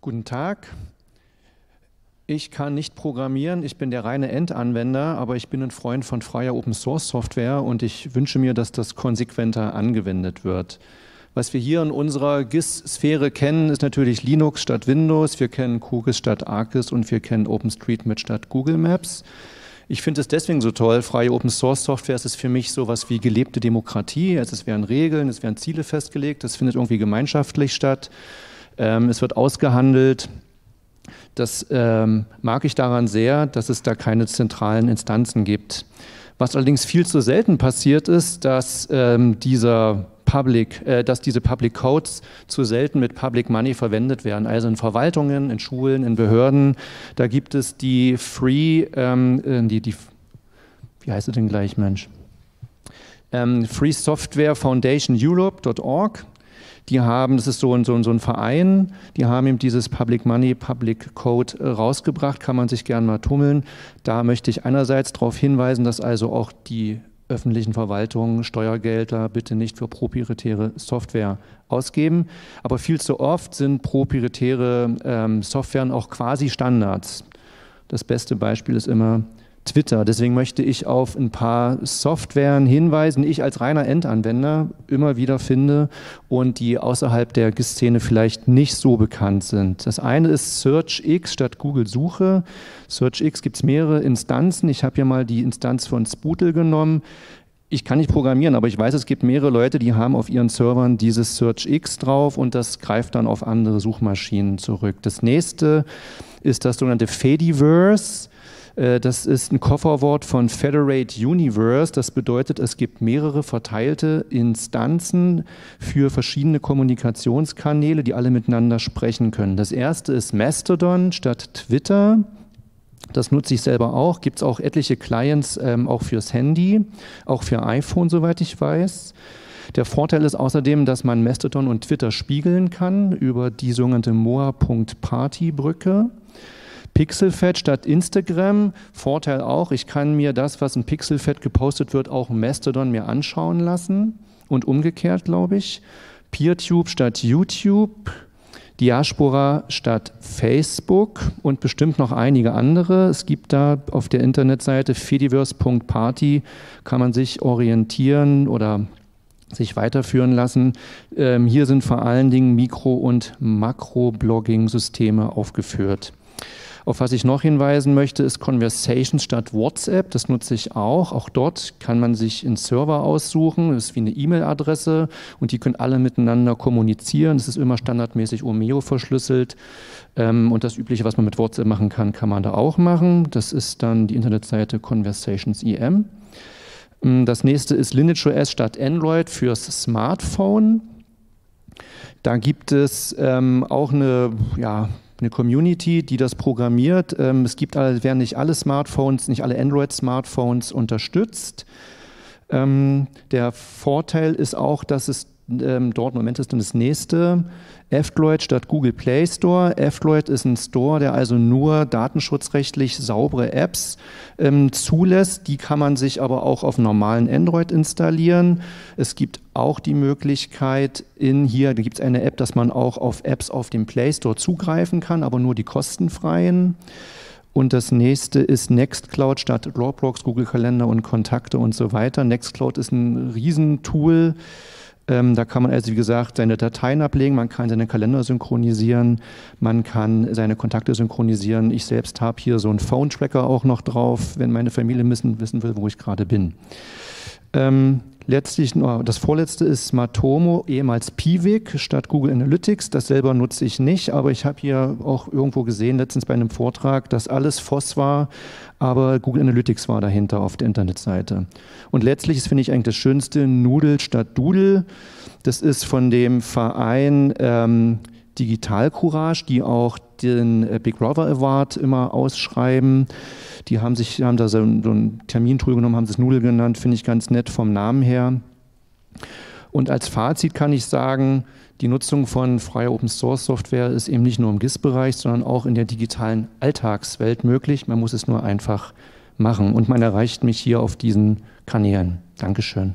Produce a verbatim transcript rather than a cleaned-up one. Guten Tag. Ich kann nicht programmieren, ich bin der reine Endanwender, aber ich bin ein Freund von freier Open-Source-Software und ich wünsche mir, dass das konsequenter angewendet wird. Was wir hier in unserer G I S-Sphäre kennen, ist natürlich Linux statt Windows, wir kennen QGIS statt ArcGIS und wir kennen OpenStreetMap statt Google Maps. Ich finde es deswegen so toll, freie Open-Source-Software, es ist für mich sowas wie gelebte Demokratie, es wären Regeln, es werden Ziele festgelegt, das findet irgendwie gemeinschaftlich statt, es wird ausgehandelt. Das ähm, mag ich daran sehr, dass es da keine zentralen Instanzen gibt. Was allerdings viel zu selten passiert ist, dass, ähm, dieser Public, äh, dass diese Public Codes zu selten mit Public Money verwendet werden. Also in Verwaltungen, in Schulen, in Behörden, da gibt es die Free, ähm, die, die, wie heißt es denn gleich, Mensch? Ähm, Free Software Foundation Europe Punkt org. Die haben, das ist so ein, so, ein, so ein Verein, die haben eben dieses Public Money, Public Code rausgebracht, kann man sich gerne mal tummeln. Da möchte ich einerseits darauf hinweisen, dass also auch die öffentlichen Verwaltungen Steuergelder bitte nicht für proprietäre Software ausgeben. Aber viel zu oft sind proprietäre ähm, Softwaren auch quasi Standards. Das beste Beispiel ist immer Twitter. Deswegen möchte ich auf ein paar Softwaren hinweisen, die ich als reiner Endanwender immer wieder finde und die außerhalb der G I S-Szene vielleicht nicht so bekannt sind. Das eine ist SearchX statt Google Suche. SearchX gibt es mehrere Instanzen. Ich habe hier mal die Instanz von Spootel genommen. Ich kann nicht programmieren, aber ich weiß, es gibt mehrere Leute, die haben auf ihren Servern dieses SearchX drauf und das greift dann auf andere Suchmaschinen zurück. Das nächste ist das sogenannte Fediverse. Das ist ein Kofferwort von Federate Universe. Das bedeutet, es gibt mehrere verteilte Instanzen für verschiedene Kommunikationskanäle, die alle miteinander sprechen können. Das erste ist Mastodon statt Twitter. Das nutze ich selber auch. Gibt es auch etliche Clients, ähm, auch fürs Handy, auch für iPhone, soweit ich weiß. Der Vorteil ist außerdem, dass man Mastodon und Twitter spiegeln kann über die sogenannte Moa Punkt Party Brücke. Pixelfed statt Instagram, Vorteil auch, ich kann mir das, was in Pixelfed gepostet wird, auch Mastodon mir anschauen lassen und umgekehrt, glaube ich. PeerTube statt YouTube, Diaspora statt Facebook und bestimmt noch einige andere. Es gibt da auf der Internetseite Fediverse Punkt Party, kann man sich orientieren oder sich weiterführen lassen. Ähm, hier sind vor allen Dingen Mikro- und Makro-Blogging-Systeme aufgeführt. Auf was ich noch hinweisen möchte, ist Conversations statt WhatsApp. Das nutze ich auch. Auch dort kann man sich einen Server aussuchen. Das ist wie eine E-Mail-Adresse und die können alle miteinander kommunizieren. Es ist immer standardmäßig Omeo verschlüsselt. Und das Übliche, was man mit WhatsApp machen kann, kann man da auch machen. Das ist dann die Internetseite Conversations punkt I M. Das nächste ist LineageOS statt Android fürs Smartphone. Da gibt es auch eine, ja, eine Community, die das programmiert. Es gibt, werden nicht alle Smartphones, nicht alle Android-Smartphones unterstützt. Der Vorteil ist auch, dass es dort, Moment, ist dann das nächste, F-Droid statt Google Play Store. F-Droid ist ein Store, der also nur datenschutzrechtlich saubere Apps ähm, zulässt. Die kann man sich aber auch auf normalen Android installieren. Es gibt auch die Möglichkeit, in hier, da gibt es eine App, dass man auch auf Apps auf dem Play Store zugreifen kann, aber nur die kostenfreien. Und das nächste ist Nextcloud statt Dropbox, Google Kalender und Kontakte und so weiter. Nextcloud ist ein Riesentool. Da kann man also, wie gesagt, seine Dateien ablegen, man kann seine Kalender synchronisieren, man kann seine Kontakte synchronisieren. Ich selbst habe hier so einen Phone-Tracker auch noch drauf, wenn meine Familie wissen, wissen will, wo ich gerade bin. Ähm, letztlich, das vorletzte ist Matomo, ehemals Piwik statt Google Analytics. Das selber nutze ich nicht, aber ich habe hier auch irgendwo gesehen, letztens bei einem Vortrag, dass alles FOSS war, aber Google Analytics war dahinter auf der Internetseite. Und letztlich ist, finde ich, eigentlich das Schönste, nuudel statt doodle. Das ist von dem Verein ähm, Digital Courage, die auch den Big Brother Award immer ausschreiben. Die haben sich, haben da so einen Termintool genommen, haben das nuudel genannt, finde ich ganz nett vom Namen her. Und als Fazit kann ich sagen, die Nutzung von freier Open-Source-Software ist eben nicht nur im G I S-Bereich, sondern auch in der digitalen Alltagswelt möglich. Man muss es nur einfach machen. Und man erreicht mich hier auf diesen Kanälen. Dankeschön.